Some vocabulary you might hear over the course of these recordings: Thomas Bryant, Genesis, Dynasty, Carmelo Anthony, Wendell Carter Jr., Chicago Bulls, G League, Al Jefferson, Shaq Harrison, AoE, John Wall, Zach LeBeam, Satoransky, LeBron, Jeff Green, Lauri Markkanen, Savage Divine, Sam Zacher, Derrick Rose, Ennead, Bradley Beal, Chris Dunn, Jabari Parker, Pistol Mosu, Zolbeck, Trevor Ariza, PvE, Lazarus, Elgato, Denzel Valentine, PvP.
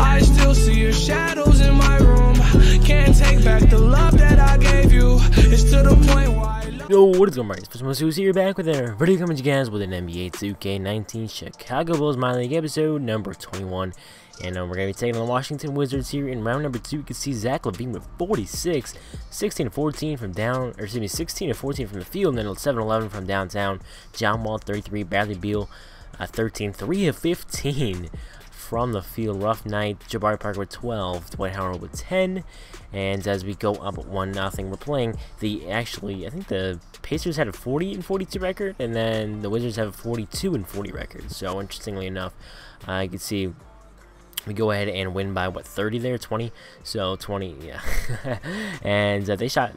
I still see your shadows in my room. Can't take back the love that I gave you. It's to the point where I love. Yo, what is going on, guys? Pistol Mosu here, back with another video coming to you guys with an NBA 2K19 Chicago Bulls Minor League episode number 21. And we're going to be taking on the Washington Wizards here in round number 2. You can see Zach LeBeam with 46, 16-14 from down, or excuse me, 16-14 from the field, and then 7-11 from downtown. John Wall 33, Bradley Beal 13, 3-15 from the field. Rough night. Jabari Parker with 12, Dwight Howard with 10, and as we go up 1-0, we're playing the I think the Pacers had a 40-42 record, and then the Wizards have a 42-40 record. So interestingly enough, you can see we go ahead and win by what, 30 there, 20, so 20, yeah. And they shot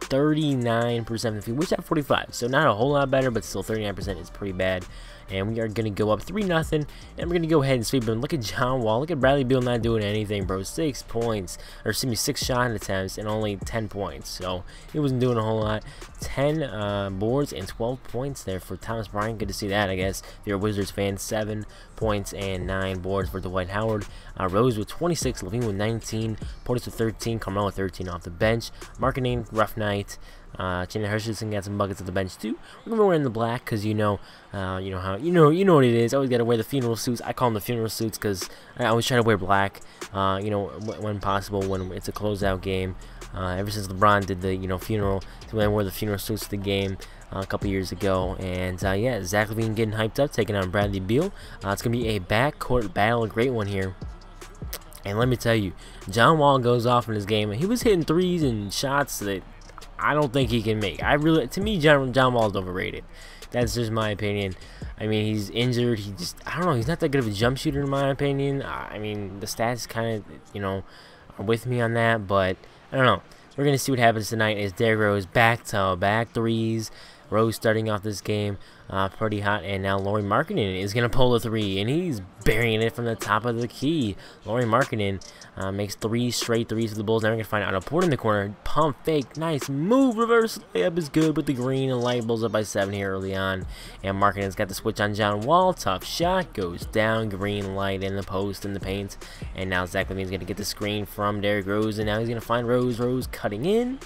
39% if you wish at 45, so not a whole lot better, but still 39% is pretty bad. And we are going to go up 3-0, and we're going to go ahead and sweep him. Look at John Wall, look at Bradley Beal not doing anything, bro. 6 points, or excuse me, 6 shot attempts and only 10 points, so he wasn't doing a whole lot. 10 boards and 12 points there for Thomas Bryant. Good to see that, I guess, if you're a Wizards fan. 7 points and 9 boards for Dwight Howard. Rose with 26, Levine with 19, Portis with 13, Carmelo with 13 off the bench. Markkanen, rough night. Jalen Hutchinson got some buckets at the bench too. We're gonna wear in the black because you know what it is. I always gotta wear the funeral suits. I call them the funeral suits because I always try to wear black, you know, when possible, when it's a closeout game. Ever since LeBron did the funeral, so I wore the funeral suits to the game a couple years ago. And yeah, Zach LaVine getting hyped up, taking on Bradley Beal. It's gonna be a backcourt battle, a great one here. And let me tell you, John Wall goes off in this game. He was hitting threes and shots that I don't think he can make. To me, John Wall is overrated. That's just my opinion. I mean, he's injured. He just, I don't know. He's not that good of a jump shooter, in my opinion. I mean, the stats kind of, are with me on that. But I don't know. We're gonna see what happens tonight. Is Derrick Rose back-to-back threes? Rose starting off this game pretty hot, and now Lauri Markkanen is going to pull a three, and he's burying it from the top of the key. Lauri Markkanen makes 3 straight threes for the Bulls. Now we're going to find Otto Porter in the corner. Pump fake, nice move, reverse layup is good with the green, and Light Bulls up by 7 here early on. And Markkanen's got the switch on John Wall. Tough shot, goes down, green light in the post, in the paint. And now Zach LaVine's going to get the screen from Derrick Rose, and now he's going to find Rose. Rose cutting in,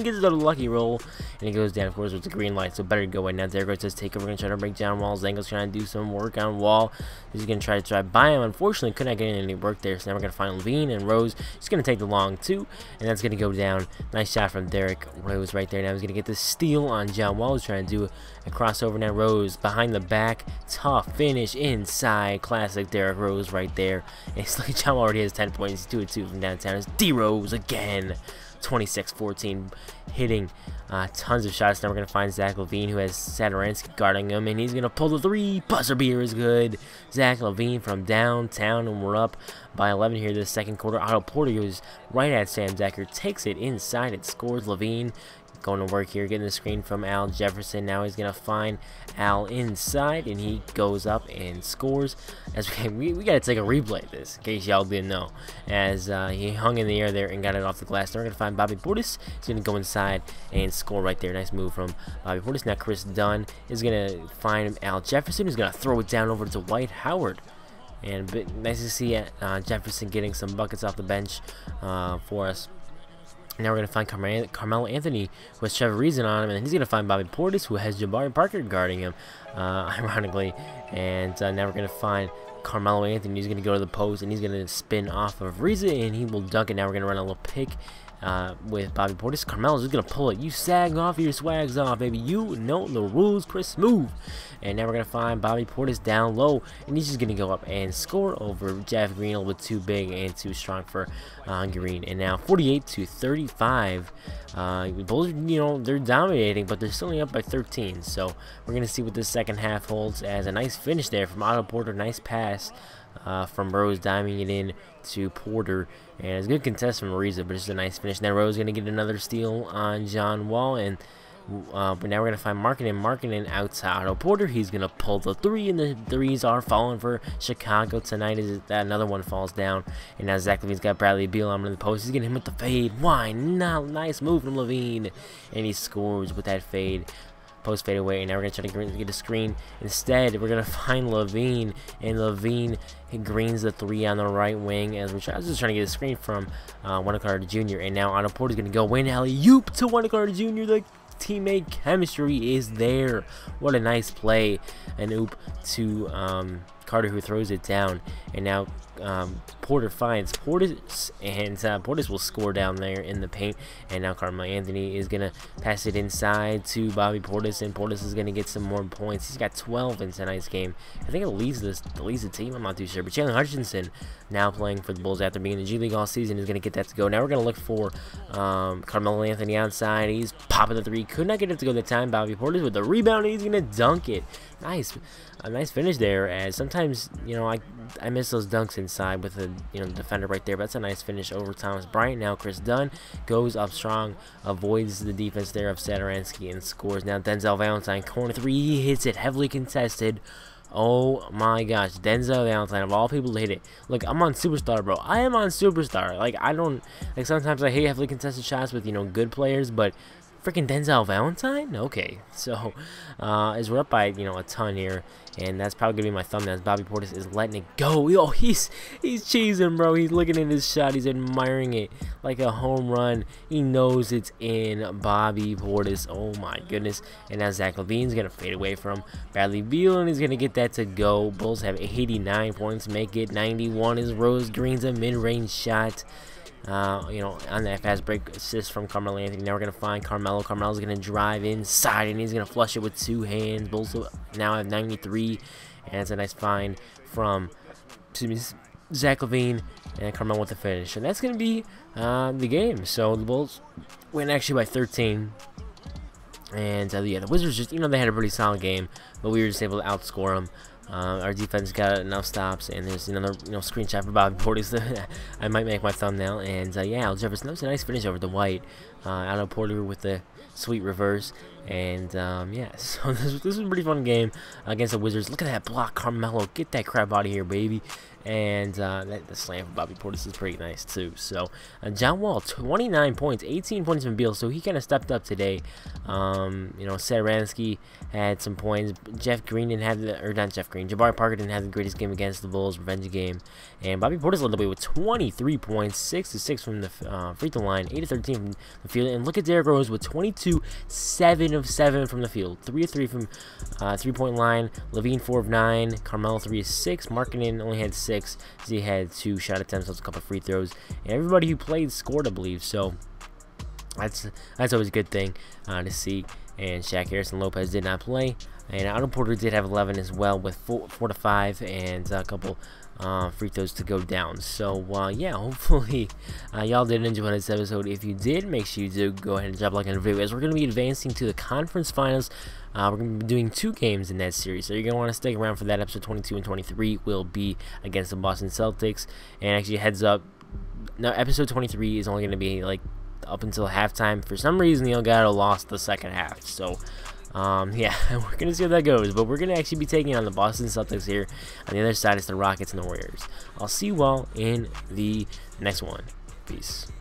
gets a little lucky roll, and it goes down, of course, with the green light. So better go away. Now Derrick Rose does take. We're going to try to break down Wall's angles, trying to do some work on Wall. He's going to try to drive by him. Unfortunately, could not get any work there, so now we're going to find Levine and Rose. He's going to take the long two, and that's going to go down. Nice shot from Derrick Rose right there. Now he's going to get the steal on John Wall. He's trying to do a crossover. Now Rose behind the back. Tough finish inside. Classic Derrick Rose right there. And it's like John already has 10 points. 2-2 from downtown. It's D-Rose again. 26-14, hitting tons of shots. Now we're going to find Zach LaVine, who has Satoransky guarding him, and he's going to pull the three. Buzzer beater is good. Zach LaVine from downtown, and we're up by 11 here this second quarter. Otto Porter goes right at Sam Zacher, takes it inside, it scores. LaVine going to work here, getting the screen from Al Jefferson. Now he's going to find Al inside, and he goes up and scores. As we got to take a replay of this, in case y'all didn't know, as he hung in the air there and got it off the glass. Now we're going to find Bobby Portis. He's going to go inside and score right there. Nice move from Bobby Portis. Now Chris Dunn is going to find Al Jefferson, who's going to throw it down over to Dwight Howard. And nice to see Jefferson getting some buckets off the bench for us. Now we're going to find Carmelo Anthony with Trevor Ariza on him, and he's going to find Bobby Portis, who has Jabari Parker guarding him, ironically. And now we're going to find Carmelo Anthony. He's going to go to the post, and he's going to spin off of Ariza, and he will dunk it. Now we're going to run a little pick with Bobby Portis. Carmelo's just going to pull it. You sag off, your swag's off, baby. You know the rules, Chris. Move. And now we're going to find Bobby Portis down low, and he's just going to go up and score over Jeff Green, with too big and too strong for Green. And now 48-35. Bulls, they're dominating, but they're still only up by 13. So we're going to see what this second half holds, as a nice finish there from Otto Porter. Nice pass from Rose, diming it in to Porter, and it's a good contest from Ariza, but it's a nice finish. Now Rose going to get another steal on John Wall, and but now we're going to find Markkanen. Markkanen out to Otto Porter. He's going to pull the three, and the threes are falling for Chicago tonight. Is that another one falls down, and now Zach LaVine's got Bradley Beal on the post. He's getting him with the fade. Why not? Nice move from LaVine, and he scores with that fade. post fade away, and now we're going to try to get a screen. Instead, we're going to find Levine, and Levine greens the three on the right wing, as I was just trying to get a screen from Wendell Carter Jr. And now Otto Porter is going to go in, alley-oop to Wendell Carter Jr. The teammate chemistry is there. What a nice play, an oop to Carter, who throws it down, and now Porter finds Portis, and Portis will score down there in the paint. And now Carmelo Anthony is gonna pass it inside to Bobby Portis, and Portis is gonna get some more points. He's got 12 in tonight's game. I think it leads the team, I'm not too sure, but Jalen Hutchinson, now playing for the Bulls after being in the G League all season, is gonna get that to go. Now we're gonna look for Carmelo Anthony outside. He's popping the three, could not get it to go that time. Bobby Portis with the rebound, and he's gonna dunk it. Nice, a nice finish there. As sometimes, you know, I miss those dunks inside with the, you know, defender right there, but that's a nice finish over Thomas Bryant. Now Chris Dunn goes up strong, avoids the defense there of Satoransky, and scores. Now Denzel Valentine, corner three, he hits it, heavily contested. Oh my gosh, Denzel Valentine, of all people, to hit it. Look, I'm on Superstar, bro. I am on Superstar. Like, I don't, like, sometimes I hate heavily contested shots with, you know, good players, but freaking Denzel Valentine? Okay, so as we're up by, you know, a ton here, and that's probably gonna be my thumbnail. Bobby Portis is letting it go. Yo, he's cheesing, bro. He's looking at his shot, he's admiring it like a home run. He knows it's in, Bobby Portis. Oh my goodness. And now Zach LeBeam's gonna fade away from Bradley Beal, and he's gonna get that to go. Bulls have 89 points, make it 91 is Rose Green's a mid-range shot. You know, on that fast break assist from Carmelo Anthony. Now we're going to find Carmelo. Carmelo's going to drive inside, and he's going to flush it with two hands. Bulls now have 93, and it's a nice find from, excuse me, Zach LaVine, and Carmelo with the finish. And that's going to be the game. So the Bulls win actually by 13. And yeah, the Wizards just, you know, they had a pretty solid game, but we were just able to outscore them. Our defense got enough stops, and there's another, you know, screenshot for Bobby Portis. I might make my thumbnail. And yeah, Al Jefferson, that was a nice finish over Dwight. Otto Porter with the sweet reverse. And yeah, so this was a pretty fun game against the Wizards. Look at that block, Carmelo, get that crap out of here, baby. And the slam for Bobby Portis is pretty nice too. So John Wall, 29 points, 18 points from Beal, so he kind of stepped up today. You know, Satoransky had some points. Jeff Green didn't have the, or not Jeff Green, Jabari Parker didn't have the greatest game against the Bulls, revenge game. And Bobby Portis led the way with 23 points, 6-6 from the free throw line, 8-13 from the field. And look at Derrick Rose with 22, 7 of 7 from the field, 3 of 3 from 3-point line. Levine 4 of 9, Carmelo 3 of 6, Markkanen only had 6. Z had 2 shot attempts, plus a couple free throws, and everybody who played scored, I believe. So that's always a good thing to see. And Shaq Harrison Lopez did not play, and Otto Porter did have 11 as well, with 4 to 5 and a couple free throws to go down. So yeah, hopefully y'all did enjoy this episode. If you did, make sure you do go ahead and drop a like on the video, as we're going to be advancing to the conference finals. We're going to be doing 2 games in that series, so you're going to want to stick around for that. Episode 22 and 23 will be against the Boston Celtics. And actually, heads up, now episode 23 is only going to be like up until halftime. For some reason, the Elgato lost the second half, so yeah, we're gonna see how that goes. But we're gonna actually be taking on the Boston Celtics here. On the other side is the Rockets and the Warriors. I'll see you all in the next one. Peace.